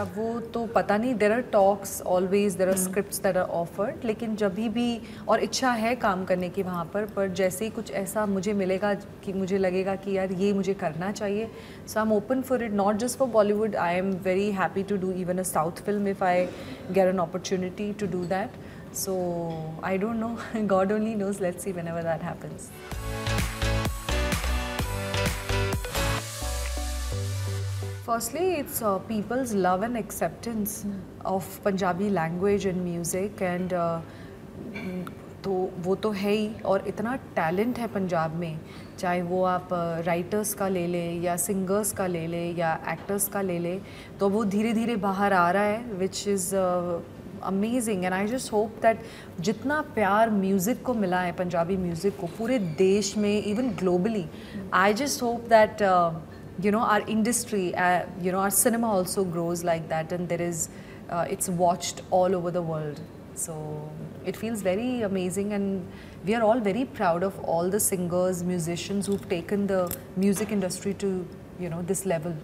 अब वो तो पता नहीं, there are talks always, there are scripts that are offered, लेकिन जब भी और इच्छा है काम करने की वहाँ पर जैसे ही कुछ ऐसा मुझे मिलेगा कि मुझे लगेगा कि यार ये मुझे करना चाहिए, so I am open for it, not just for Bollywood, I am very happy to do even a south film if I get an opportunity to do that, so I don't know, God only knows, let's see whenever that happens. Firstly, it's people's love and acceptance of Punjabi language and music, and तो वो तो है ही, और इतना talent है पंजाब में, चाहे वो आप राइटर्स का ले लें या सिंगर्स का ले लें या एक्टर्स का ले लें, तो वो धीरे धीरे बाहर आ रहा है, which is amazing, and I just hope that जितना प्यार म्यूज़िक को मिला है, पंजाबी म्यूज़िक को पूरे देश में, even globally, I just hope that you know our industry, you know our cinema also grows like that, and there is it's watched all over the world, so it feels very amazing, and we are all very proud of all the singers, musicians who've taken the music industry to, you know, this level.